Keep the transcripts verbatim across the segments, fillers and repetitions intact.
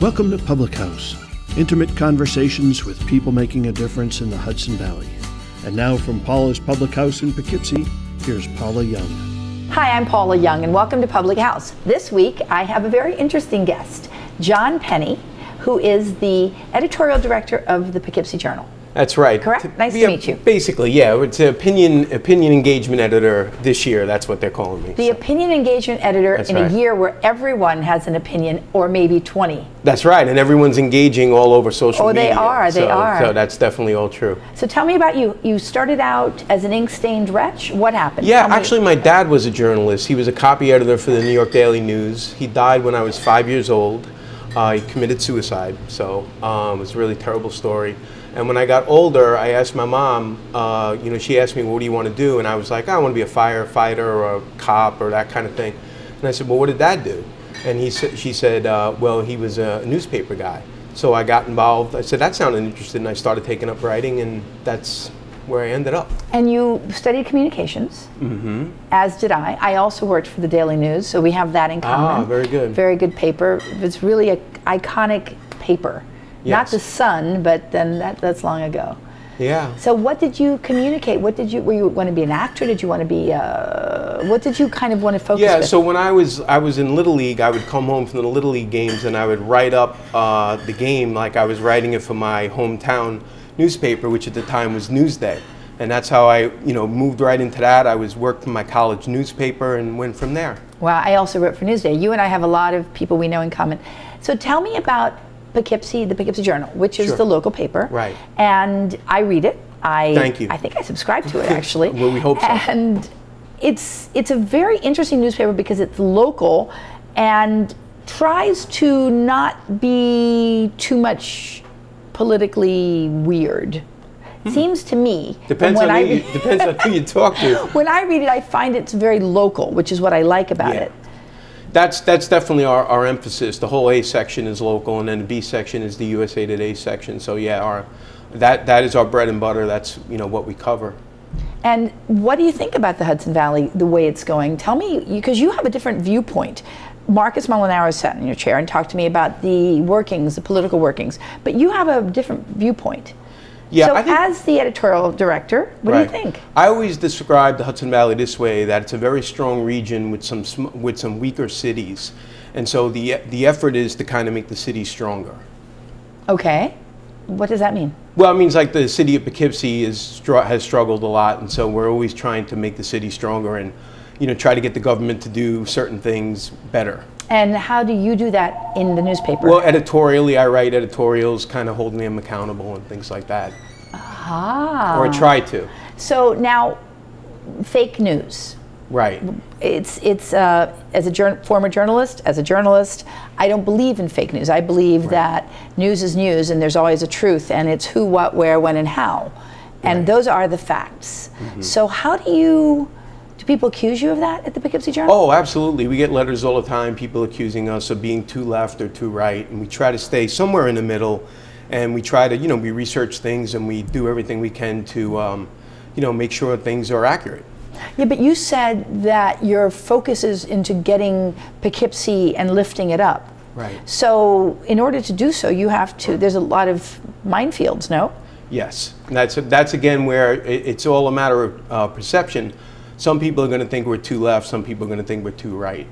Welcome to Public House, intimate conversations with people making a difference in the Hudson Valley. And now from Paula's Public House in Poughkeepsie, here's Paula Young. Hi, I'm Paula Young and welcome to Public House. This week I have a very interesting guest, John Penney, who is the editorial director of the Poughkeepsie Journal. That's right. Correct? To, nice yeah, to meet you. Basically, yeah. It's an opinion, opinion engagement editor this year. That's what they're calling me. The so. opinion engagement editor that's in right. a year where everyone has an opinion, or maybe twenty. That's right. And everyone's engaging all over social oh, media. Oh, they are. They so, are. So that's definitely all true. So tell me about you. You started out as an ink-stained wretch. What happened? Yeah, tell actually me. my dad was a journalist. He was a copy editor for the New York Daily News. He died when I was five years old. Uh, he committed suicide. So um, it was a really terrible story. And when I got older, I asked my mom, uh, you know, she asked me, well, what do you want to do? And I was like, I want to be a firefighter or a cop or that kind of thing. And I said, well, what did Dad do? And he sa she said, uh, well, he was a newspaper guy. So I got involved. I said, that sounded interesting. And I started taking up writing, and that's where I ended up. And you studied communications, mm-hmm. as did I. I also worked for the Daily News, so we have that in common. Ah, very good. Very good paper. It's really an iconic paper. Yes. Not the Sun, but then that, that's long ago. Yeah. So what did you communicate? What did you, were you want to be an actor? Did you want to be, uh, what did you kind of want to focus on? Yeah, with? so when I was, I was in Little League, I would come home from the Little League games and I would write up uh, the game like I was writing it for my hometown newspaper, which at the time was Newsday. And that's how I, you know, moved right into that. I was worked for my college newspaper and went from there. Wow, I also wrote for Newsday. You and I have a lot of people we know in common. So tell me about Poughkeepsie, the Poughkeepsie Journal, which is sure. the local paper, right? And I read it. I Thank you. I think I subscribe to it actually. Well, we hope so. And it's it's a very interesting newspaper because it's local and tries to not be too much politically weird. Hmm. Seems to me depends when on I who you, depends on who you talk to. When I read it, I find it's very local, which is what I like about yeah. it. That's, that's definitely our, our emphasis. The whole A section is local, and then the B section is the U S A Today section. So yeah, our, that, that is our bread and butter. That's, you know, what we cover. And what do you think about the Hudson Valley, the way it's going? Tell me, because you have a different viewpoint. Marcus Molinaro sat in your chair and talked to me about the workings, the political workings, but you have a different viewpoint. Yeah, so I think, as the editorial director, what right. do you think? I always describe the Hudson Valley this way, that it's a very strong region with some, sm with some weaker cities. And so the, the effort is to kind of make the city stronger. Okay. What does that mean? Well, it means like the city of Poughkeepsie is, has struggled a lot, and so we're always trying to make the city stronger and, you know, try to get the government to do certain things better. And how do you do that in the newspaper? Well, editorially, I write editorials, kind of holding them accountable and things like that. Ah. Or try to. So now, fake news. Right. It's, it's uh, as a jour former journalist, as a journalist, I don't believe in fake news. I believe right. that news is news and there's always a truth, and it's who, what, where, when, and how. And right. those are the facts. Mm-hmm. So how do you... Do people accuse you of that at the Poughkeepsie Journal? Oh, absolutely. We get letters all the time, people accusing us of being too left or too right, and we try to stay somewhere in the middle, and we try to, you know, we research things and we do everything we can to, um, you know, make sure things are accurate. Yeah, but you said that your focus is into getting Poughkeepsie and lifting it up. Right. So in order to do so, you have to, there's a lot of minefields, no? Yes. That's, that's again where it, it's all a matter of uh, perception. Some people are going to think we're too left, some people are going to think we're too right.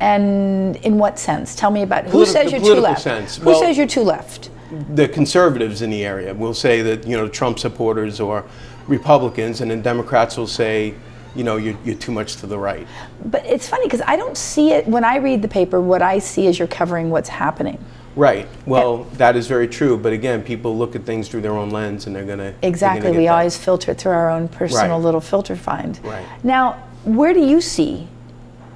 And in what sense? Tell me about it. Who says you're too left? Sense. Who well, says you're too left? The conservatives in the area will say that, you know, Trump supporters or Republicans, and then Democrats will say, you know, you're, you're too much to the right. But it's funny because I don't see it, when I read the paper, what I see is you're covering what's happening. Right. Well, yeah. that is very true. But again, people look at things through their own lens, and they're going to exactly. We that. always filter through our own personal right. little filter find. Right. Now, where do you see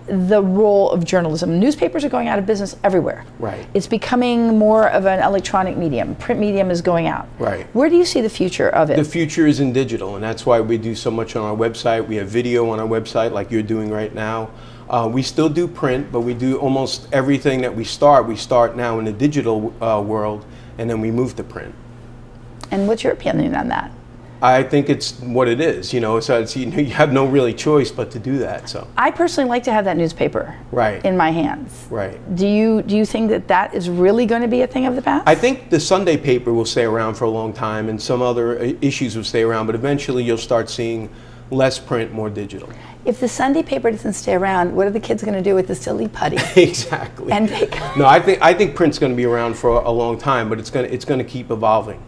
the role of journalism? Newspapers are going out of business everywhere. Right. It's becoming more of an electronic medium. Print medium is going out. Right. Where do you see the future of it? The future is in digital, and that's why we do so much on our website. We have video on our website, like you're doing right now. Uh, we still do print, but we do almost everything that we start. We start now in the digital uh, world, and then we move to print. And what's your opinion on that? I think it's what it is, you know. So it's, you, you have no really choice but to do that. So I personally like to have that newspaper right in my hands. Right. Do you do you think that that is really going to be a thing of the past? I think the Sunday paper will stay around for a long time, and some other issues will stay around. But eventually, you'll start seeing less print, more digital. If the Sunday paper doesn't stay around, what are the kids going to do with the silly putty? Exactly. And they no, I think I think print's going to be around for a long time, but it's going it's going to keep evolving.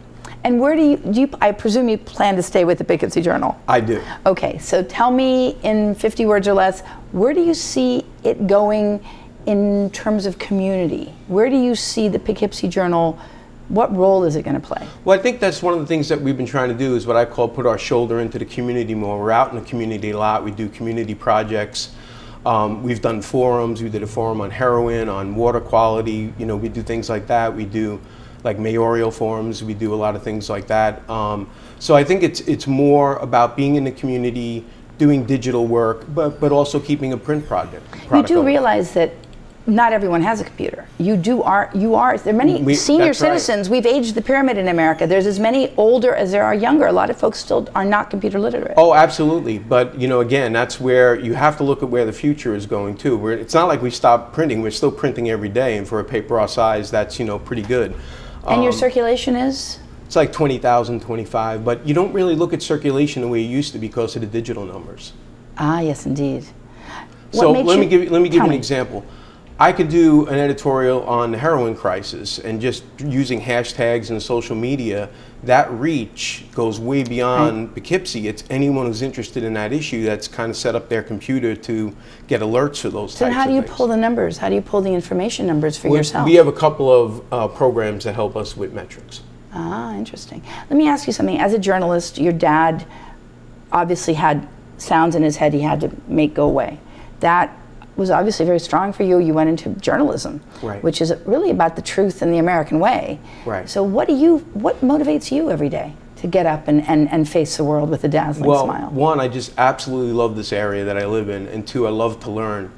And where do you, do you, I presume you plan to stay with the Poughkeepsie Journal? I do. Okay, so tell me in fifty words or less, where do you see it going in terms of community? Where do you see the Poughkeepsie Journal, what role is it going to play? Well, I think that's one of the things that we've been trying to do is what I call put our shoulder into the community more. We're out in the community a lot, we do community projects. Um, we've done forums, we did a forum on heroin, on water quality, you know, we do things like that. We do like mayoral forums, we do a lot of things like that. Um, so I think it's it's more about being in the community, doing digital work, but but also keeping a print project. You do realize that not everyone has a computer. You do are you are there are many we, senior citizens. Right. We've aged the pyramid in America. There's as many older as there are younger. A lot of folks still are not computer literate. Oh, absolutely. But you know, again, that's where you have to look at where the future is going too. Where it's not like we stopped printing. We're still printing every day, and for a paper our size, that's you know pretty good. And um, your circulation is? It's like twenty thousand, twenty-five, but you don't really look at circulation the way you used to because of the digital numbers. Ah, yes, indeed. So let me give you, let me give you an example. I could do an editorial on the heroin crisis, and just using hashtags and social media, that reach goes way beyond right. Poughkeepsie. It's anyone who's interested in that issue that's kind of set up their computer to get alerts for those so types of things. So how do you pull the numbers? How do you pull the information numbers for we, yourself? We have a couple of uh, programs that help us with metrics. Ah, interesting. Let me ask you something. As a journalist, your dad obviously had sounds in his head he had to make go away. That was obviously very strong for you. You went into journalism, right. which is really about the truth and the American way. Right. So what do you, what motivates you every day to get up and, and, and face the world with a dazzling well, smile? Well, one, I just absolutely love this area that I live in, and two, I love to learn.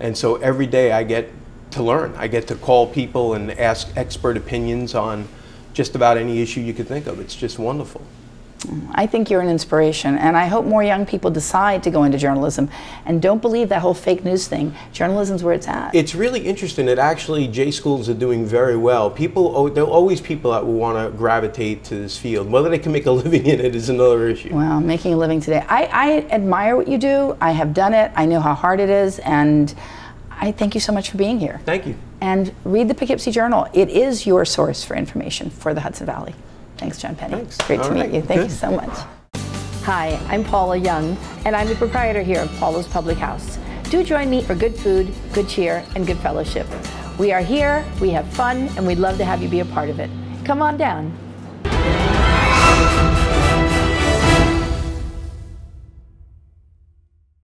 And so every day I get to learn. I get to call people and ask expert opinions on just about any issue you could think of. It's just wonderful. I think you're an inspiration, and I hope more young people decide to go into journalism and don't believe that whole fake news thing. Journalism's where it's at. It's really interesting that actually J schools are doing very well. People, there are always people that will want to gravitate to this field. Whether they can make a living in it is another issue. Well, making a living today. I, I admire what you do. I have done it. I know how hard it is, and I thank you so much for being here. Thank you. And read the Poughkeepsie Journal. It is your source for information for the Hudson Valley. Thanks, John Penney. Thanks. Great All to right. meet you. Thank Good. you so much. Hi, I'm Paula Young, and I'm the proprietor here of Paula's Public House. Do join me for good food, good cheer, and good fellowship. We are here, we have fun, and we'd love to have you be a part of it. Come on down.